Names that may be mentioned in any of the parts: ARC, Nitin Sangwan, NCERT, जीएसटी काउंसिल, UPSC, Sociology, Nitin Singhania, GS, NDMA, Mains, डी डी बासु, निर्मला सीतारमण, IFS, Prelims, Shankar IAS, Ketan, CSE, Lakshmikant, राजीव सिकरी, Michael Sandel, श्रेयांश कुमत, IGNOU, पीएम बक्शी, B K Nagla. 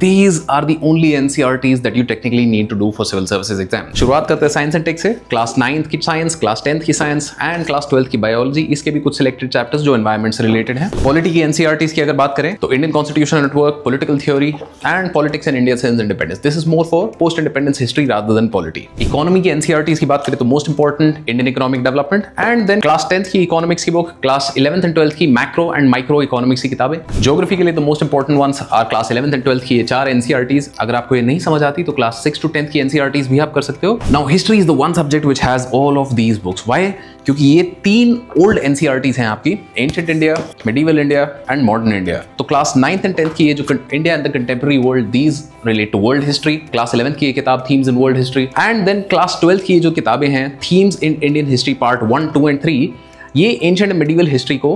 These are the only NCERTs that you technically need to do for civil services exam. शुरुआत करते हैं science and tech से। Class 9th की science, class 10th की science and class 12th की biology, इसके भी कुछ सिलेक्टेड चैप्टर्स जो एनवायरमेंट से रिलेटेड हैं। पॉलिटी की एनसीईआरटीज की अगर बात करें तो Indian constitutional network, political theory and politics and India since independence. This is more for post independence history rather than polity. Economy की एनसीईआरटीज की बात करें तो most important Indian economic development and then class 10th की economics की book, class 11th and 12th की macro and micro economics की किताबें। ज्योग्राफी के लिए तो most important ones are class 11th and 12th की चार एनसीईआरटीज। अगर आपको ये नहीं समझ आती तो क्लास 6 to 10th की एनसीईआरटीज भी आप कर सकते हो। Now history is the one subject which has all of these books. Why? क्योंकि ये तीन ओल्ड एनसीईआरटीज हैं आपकी, ancient India, medieval India and modern India. तो क्लास 9th एंड 10th की ये जो India and the contemporary world, these relate to world history. Class 11th की ये किताब themes in world history and then class 12th की ये जो किताबें हैं themes in Indian history part 1, 2 and 3, ये एंशिएंट एंड मेडिवल हिस्ट्री को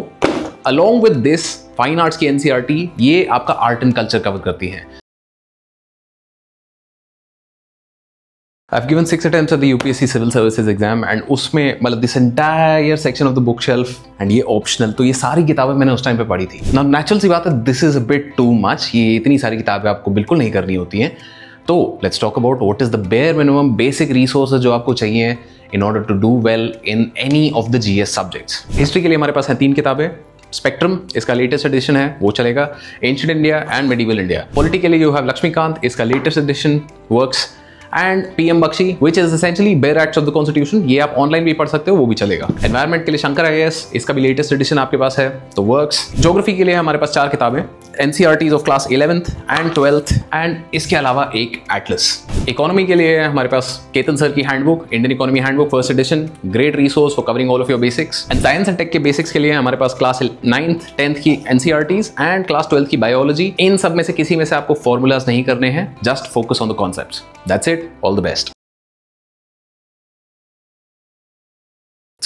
along with this fine arts की एनसीईआरटी ये आपका आर्ट एंड कल्चर कवर करती है। I've given 6 attempts at the UPSC Civil Services exam and उसमें मतलब this entire section of the bookshelf and ये optional, तो ये सारी किताबें मैंने उस टाइम पे पढ़ी थी। Now natural सी बात है this is a bit too much, ये इतनी सारी किताबें आपको बिल्कुल नहीं करनी होती हैं। तो let's talk about what is the bare minimum basic resources जो आपको चाहिए in order to do well in any of the GS subjects। History के लिए हमारे पास हैं 3 किताबें। स्पेक्ट्रम इसका लेटेस्ट एडिशन है, वो चलेगा। Ancient India and medieval India. Polity के लिए यू हैव लक्ष्मीकांत, इसका latest edition works and पीएम बक्शी which is essentially bare acts of the constitution, ये आप ऑनलाइन भी पढ़ सकते हो, वो भी चलेगा। एनवायरमेंट के लिए शंकर आईएएस, इसका भी लेटेस्ट एडिशन आपके पास है, तो वर्क्स। ज्योग्राफी के लिए हमारे पास 4 किताबें, NCERTs of class 11th and 12th and इसके अलावा एक एटलस। इकोनॉमी के लिए हमारे पास केतन सर की handbook, Indian economy handbook first edition, great resource for covering all of your basics. And science and tech के बेसिक्स के लिए हमारे पास क्लास 9th 10th की एनसीईआरटीज एंड क्लास 12th की बायोलॉजी। इन सब में से किसी में से आपको फॉर्मूलाज नहीं करने हैं, just focus on the concepts, that's it. All the best.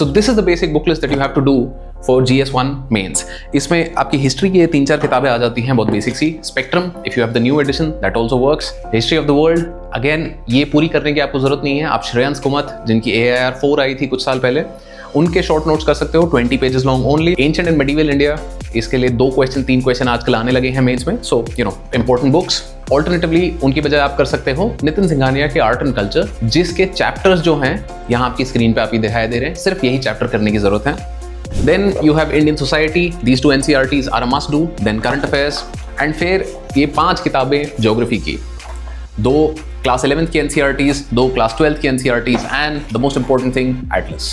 So this is the basic book list that you have to do for GS1 Mains. इसमें आपकी हिस्ट्री की 3-4 किताबें आ जाती हैं बहुत बेसिक सी। Spectrum if you have the new edition that also works. History of the world again ये पूरी करने की आपको जरूरत नहीं है, आप श्रेयांश कुमत जिनकी AIR 4 आई थी कुछ साल पहले, उनके शॉर्ट नोट्स कर सकते हो 20 pages long only. Ancient and medieval India, इसके लिए 2 क्वेश्चन 3 क्वेश्चन आजकल आने लगे हैं मेंस में, so you know important books. Alternatively उनकी बजाय आप कर सकते हो नितिन सिंघानिया के आर्ट एंड कल्चर, जिसके चैप्टर्स जो हैं यहाँ आपकी स्क्रीन पे आपकी दिखाई दे रहे हैं, सिर्फ यही चैप्टर करने की जरूरत है। Then you have Indian society, these 2 NCERTs are a must do. Then current affairs and फिर ये 5 किताबें ज्योग्राफी की, 2 क्लास 11th की एनसीईआरटीज, 2 क्लास 12th की NCERTs and the most important thing atlas.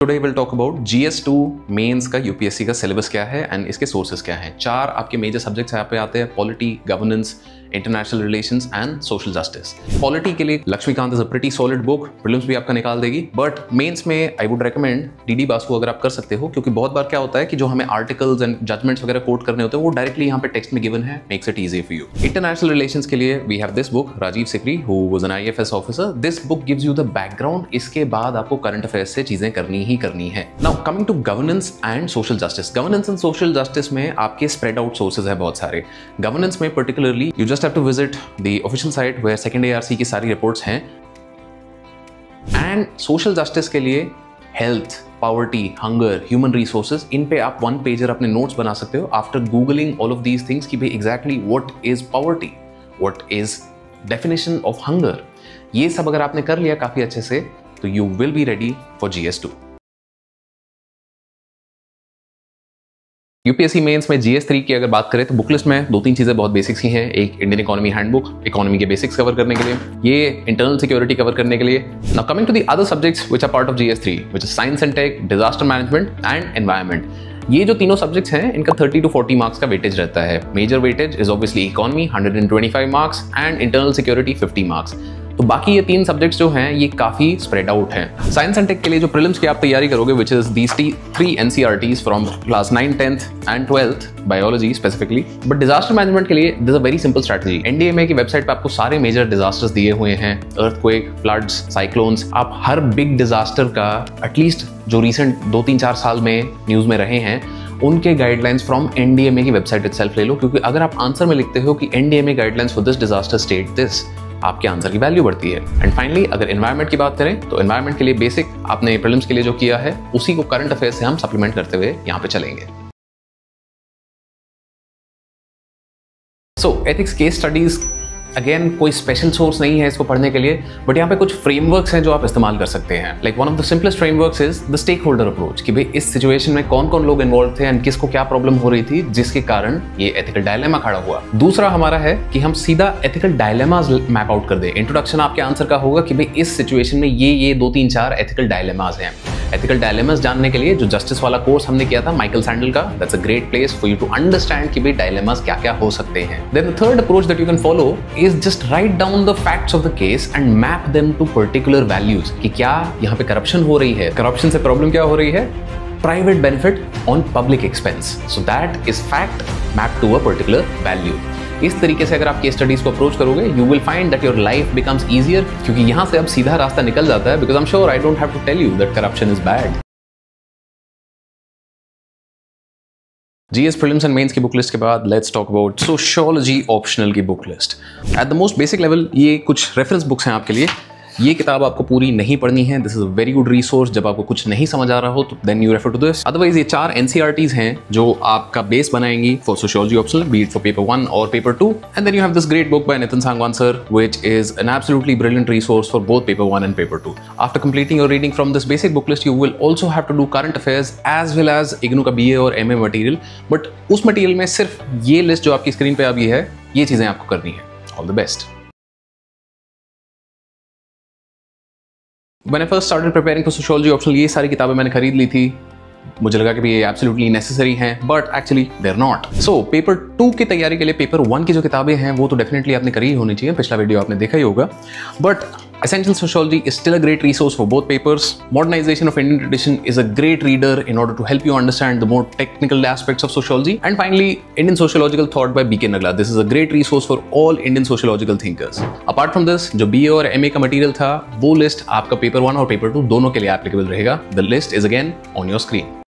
Today will talk about GS2 mains का UPSC का syllabus क्या है एंड इसके सोर्सेज क्या हैं। 4 आपके मेजर सब्जेक्ट्स यहाँ पे आते हैं, polity, governance, international relations and social justice. Polity के लिए Laxmikanth is a pretty solid book, prelims भी आपका निकाल देगी, बट मेंस में I would recommend DD Basu अगर आप कर सकते हो, क्योंकि बहुत बार क्या होता है कि जो हमें आर्टिकल्स एंड जजमेंट्स वगैरह कोट करने होते हैं वो डायरेक्टली यहाँ पे टेक्स्ट में गिवन है, makes it easy for you. International relations के लिए we have this book, राजीव सिकरी who was an IFS officer. This book gives you the background, इसके बाद आपको करंट अफेयर्स से चीजें करनी ही करनी है। Now coming to governance and social justice. Governance and social justice में आपके स्प्रेड आउट सोर्सेज है बहुत सारे। गवर्नेंस में particularly you have to visit the official site where second ARC की सारी reports हैं। And social justice के लिए health, poverty, hunger, human resources, इन पे आप 1 pager अपने notes बना सकते हो after googling all of these things कि भाई exactly what is poverty, what is definition of hunger। ये सब अगर आपने कर लिया काफी अच्छे से तो you will be ready for GS2। UPSC mains में GS3 की अगर बात करें तो बुक लिस्ट में 2-3 चीज़ें बहुत बेसिक्स ही हैं। एक इंडियन इकोनॉमी हैंडबुक, इकोनॉमी के बेसिक्स कवर करने के लिए, ये इंटरनल सिक्योरिटी कवर करने के लिए। Now coming to the other subjects which are part of GS3 which is science and tech, disaster management and environment. ये जो तीनों सब्जेक्ट्स हैं इनका 30 to 40 मार्क्स का वेटेज रहता है। Major weightage is obviously economy 125 marks and internal security 50 marks. तो बाकी ये 3 सब्जेक्ट्स जो हैं ये काफी स्प्रेड आउट हैं। साइंस एंड टेक के लिए जो प्रीलिम्स की आप तैयारी करोगे which is these 3 NCERTs from class 9 10th and 12th biology specifically. But disaster management के लिए this a very simple strategy. NDMA की वेबसाइट पे आपको सारे मेजर डिजास्टर्स दिए हुए हैं, अर्थक्वेक, फ्लड्स, साइक्लोन्स। आप हर बिग डिजास्टर का एटलीस्ट जो रिसेंट 2-3-4 साल में न्यूज में रहे हैं उनके गाइडलाइंस फ्रॉम NDMA की वेबसाइट इटसेल्फ ले लो, क्योंकि अगर आप आंसर में लिखते हो कि NDMA guidelines for this disaster state this, आपके आंसर की वैल्यू बढ़ती है। एंड फाइनली अगर एनवायरमेंट की बात करें तो एनवायरमेंट के लिए बेसिक आपने प्रीलिम्स के लिए जो किया है उसी को करंट अफेयर्स से हम सप्लीमेंट करते हुए यहाँ पे चलेंगे। So ethics case studies again कोई स्पेशल सोर्स नहीं है इसको पढ़ने के लिए, बट यहाँ पे कुछ फ्रेमवर्क्स हैं जो आप इस्तेमाल कर सकते हैं. Like one of the simplest frameworks is the stakeholder approach, कि भाई इस सिचुएशन में कौन कौन लोग इन्वॉल्व थे एंड किसको क्या प्रॉब्लम हो रही थी जिसके कारण ये एथिकल डायलेमा खड़ा हुआ. दूसरा हमारा है कि हम सीधा एथिकल डायलेमाज मैप आउट कर दें. इंट्रोडक्शन आपके आंसर का होगा कि भाई इस सिचुएशन में ये 2-3-4 एथिकल डायलेमाज हैं. एथिकल डायलेमास जानने के लिए जो जस्टिस वाला कोर्स हमने किया था माइकल सैंडल का, that's a great place for you to understand कि भाई डायलेमास क्या क्या हो सकते हैं. Then the third approach that you can follow is just write down the facts of the case and map them to particular values, कि क्या यहाँ पे करप्शन हो रही है, करप्शन से प्रॉब्लम क्या हो रही है, private benefit on public expense, so that is fact map to a particular value. इस तरीके से अगर आप केस स्टडीज को अप्रोच करोगे you will find that your life becomes easier, क्योंकि यहाँ से अब सीधा रास्ता निकल जाता है. Because I am sure I don't have to tell you that corruption is bad. GS prelims and mains की बुक लिस्ट के बाद let's talk about sociology optional की book list. At the most basic level ये कुछ reference books हैं आपके लिए. ये किताब आपको पूरी नहीं पढ़नी है. This is a very good resource. जब आपको कुछ नहीं समझ आ रहा हो तो then you refer to this. Otherwise ये 4 एनसीईआरटीज हैं जो आपका बेस बनाएंगी for sociology optional, be it for paper 1 और paper 2. And then you have this great book by Nitin Sangwan sir which is an absolutely brilliant resource for both paper 1 and paper 2. After completing your reading from this basic book list you will also have to do current affairs as well as IGNOU का BA और MA material, but उस material में सिर्फ ये list जो आपकी screen पर अभी है ये चीज़ें आपको करनी है. All the best. When I first started preparing for sociology optional ये सारी किताबें मैंने खरीद ली थी. मुझे लगा कि भी ये एब्सोल्युटली नेसेसरी हैं, but actually they are not. So paper 2 की तैयारी के लिए पेपर 1 की जो किताबें हैं वो तो डेफिनेटली आपने करी ही होनी चाहिए. पिछला वीडियो आपने देखा ही होगा. But Essential Sociology is still a great resource for both papers. Modernization of Indian Tradition is a great reader in order to help you understand the more technical aspects of sociology. And finally, Indian Sociological Thought by B K Nagla. This is a great resource for all Indian sociological thinkers. Apart from this, जो BA और MA का material था वो list आपका paper 1 और paper 2 दोनों के लिए एप्लीकेबल रहेगा. The list is again on your screen.